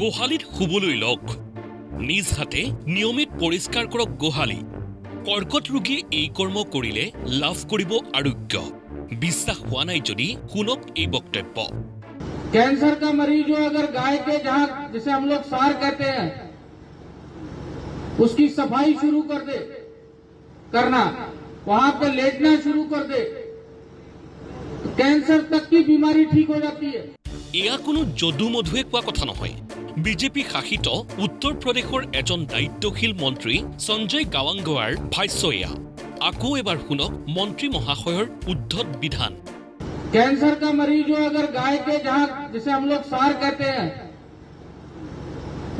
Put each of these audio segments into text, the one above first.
গোহালিত শুবলৈ লওক। নিজ হাতে নিয়মিত পৰিষ্কাৰ কৰক গোহালি। কৰ্কট ৰোগী এই কৰ্ম কৰিলে লাভ কৰিব আৰোগ্য। বিশ্বাস হোৱা নাই যদি শুনক এই বক্তব্য। कैंसर का मरीज हो अगर गाय के जहाँ जिसे हम लोग सार कहते हैं उसकी सफाई शुरू कर दे करना, वहां पर लेटना शुरू कर दे, कैंसर तक की बीमारी ठीक हो जाती है। एया कोनो जदू मधुए कोवा कथा नहय। बीजेपी शासित उत्तर प्रदेशर एजन दायित्वशील मंत्री संजय गावांगवार भाष्य एया। आकौ एबार शुनक मंत्री महाशयर उद्धत विधान। कैंसर का मरीज हो अगर गाय के जहाँ जिसे हम लोग सार कहते हैं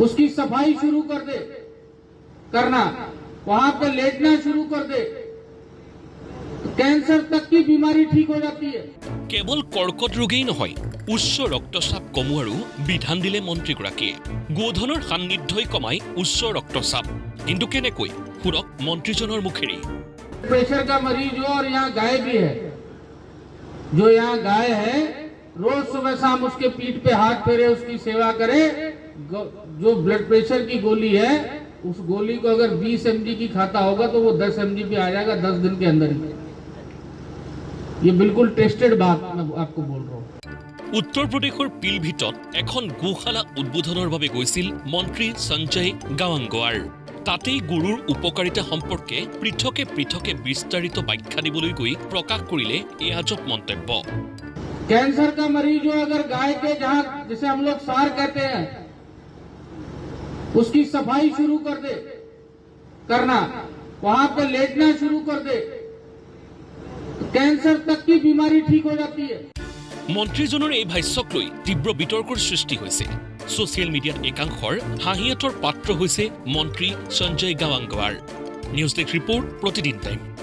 उसकी सफाई शुरू कर दे करना, वहां पर लेटना शुरू कर दे, कैंसर तक की बीमारी ठीक हो जाती है। केवल कर्कट रोगी नहय, उच्च रक्तचाप कमोवारो विधान दिले मंत्रीगराकिये। गोधनर सान्निध्यई कमाय उच्च रक्तचाप, किन्तु केनेकै सुनक मंत्रीजनर मुखेरी। प्रेशर का मरीज हो और यहाँ गाय भी है, जो यहाँ गाय है रोज सुबह शाम उसके पीठ पे हाथ फेरे, उसकी सेवा करे। जो ब्लड प्रेशर की गोली है उस गोली को अगर 20 mg की खाता होगा तो वो 10 mg पे आ जाएगा 10 दिन के अंदर ही। ये बिल्कुल टेस्टेड बात मैं आपको बोल रहा हूँ। उत्तर प्रदेशर पीलभीत एखन गोशाला उद्बोधनर भावे गइसिल मंत्री संजय गावांगवार। तातेई गुरुर उपकारिता सम्पर्के पृथके पृथके विस्तारित व्याख्या दिबलै गई प्रकाश करिले ए आजब मंतव्य। कैंसर का मरीज हो अगर गाय के जहाँ जिसे हम लोग सार कहते हैं उसकी सफाई शुरू कर दे करना, वहां पर लेटना शुरू कर दे, कैंसर तक की बीमारी ठीक हो जाती है। मंत्रीजनर এই ভাষ্যক লৈ তীব্র বিতর্কৰ সৃষ্টি হয়েছে। সোশ্যাল মিডিয়াত একাংশৰ হাঁহিয়াতৰ পাত্ৰ হৈছে মন্ত্রী Sanjay গাৱাংগৱাৰ। News desk report, Pratidin time.